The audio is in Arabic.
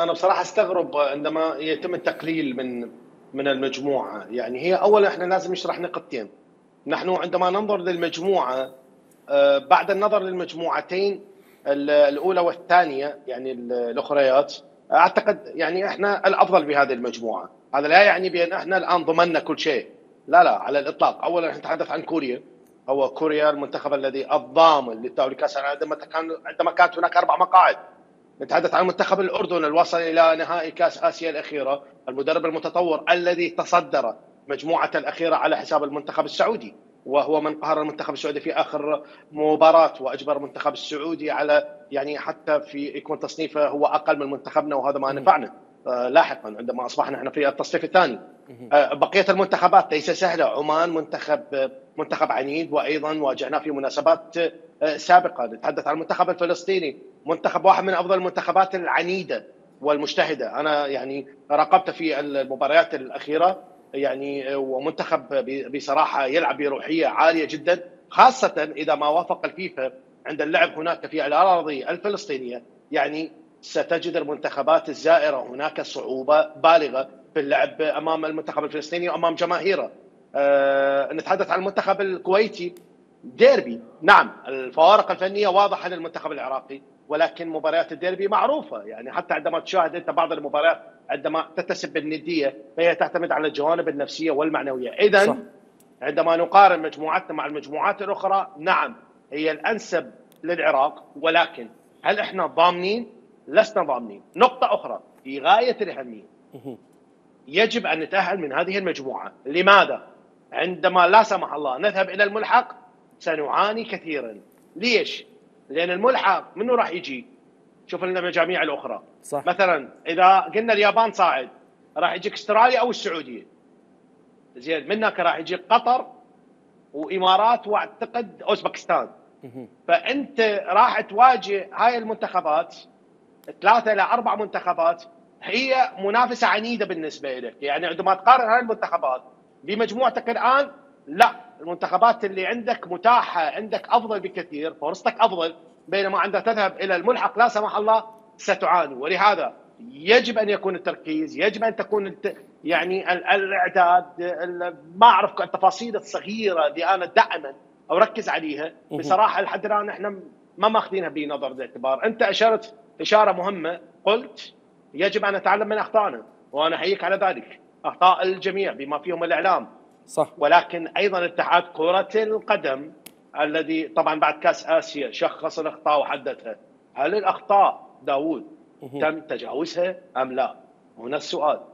أنا بصراحة استغرب عندما يتم التقليل من المجموعة. يعني هي أولا إحنا لازم نشرح نقطتين. نحن عندما ننظر للمجموعة بعد النظر للمجموعتين الأولى والثانية يعني الأخريات، أعتقد يعني إحنا الأفضل بهذه المجموعة. هذا لا يعني بأن إحنا الآن ضمننا كل شيء، لا على الإطلاق. أولا إحنا نتحدث عن كوريا، هو كوريا المنتخب الذي الضامن للتأهل لكأس العالم عندما كانت هناك 4 مقاعد. نتحدث عن منتخب الأردن الوصل إلى نهائي كأس آسيا الأخيرة، المدرب المتطور الذي تصدر مجموعة الأخيرة على حساب المنتخب السعودي، وهو من قهر المنتخب السعودي في آخر مباراة وأجبر المنتخب السعودي على يعني حتى في يكون تصنيفه هو أقل من منتخبنا، وهذا ما نفعنا لاحقا عندما أصبحنا احنا في التصنيف الثاني. بقية المنتخبات ليس سهلة، عمان منتخب عنيد، وأيضا واجهناه في مناسبات سابقة. نتحدث عن المنتخب الفلسطيني، منتخب واحد من أفضل المنتخبات العنيدة والمجتهدة. أنا يعني راقبت في المباريات الأخيرة يعني، ومنتخب بصراحة يلعب بروحية عالية جدا، خاصة إذا ما وافق الفيفا عند اللعب هناك في الأراضي الفلسطينية. يعني ستجد المنتخبات الزائرة هناك صعوبة بالغة في اللعب أمام المنتخب الفلسطيني وأمام جماهيره. نتحدث عن المنتخب الكويتي، ديربي، نعم الفوارق الفنية واضحة للمنتخب العراقي، ولكن مباريات الديربي معروفة. يعني حتى عندما تشاهد أنت بعض المباريات عندما تتسب بالندية، فهي تعتمد على الجوانب النفسية والمعنوية. إذا عندما نقارن مجموعتنا مع المجموعات الأخرى، نعم هي الأنسب للعراق، ولكن هل إحنا ضامنين؟ لسنا ضامنين. نقطة أخرى في غاية الأهمية، يجب أن نتأهل من هذه المجموعة. لماذا؟ عندما لا سمح الله نذهب إلى الملحق سنعاني كثيرا. ليش؟ لأن الملحق منه راح يجي؟ شوف لنا المجاميع الأخرى. صح. مثلا إذا قلنا اليابان صاعد، راح يجيك استراليا أو السعودية. زين، منك راح يجيك قطر وإمارات وأعتقد أوزبكستان. فأنت راح تواجه هاي المنتخبات 3 إلى 4 منتخبات هي منافسة عنيدة بالنسبة لك. يعني عندما تقارن هاي المنتخبات بمجموعتك الآن، لا، المنتخبات اللي عندك متاحة عندك أفضل بكثير، فرصتك أفضل، بينما عندما تذهب إلى الملحق لا سمح الله ستعاني. ولهذا يجب أن يكون التركيز، يجب أن تكون يعني الإعداد، ما أعرف التفاصيل الصغيرة دي أنا دائما أركز عليها بصراحة. لحد الآن إحنا ما ماخذينها بنظر الاعتبار. أنت أشرت إشارة مهمة، قلت يجب أن نتعلم من أخطائنا، وأنا أحييك على ذلك، أخطاء الجميع بما فيهم الإعلام. صح. ولكن أيضا اتحاد كرة القدم الذي طبعا بعد كأس آسيا شخص الأخطاء وحددها. هل الأخطاء داوود تم تجاوزها أم لا؟ هنا السؤال.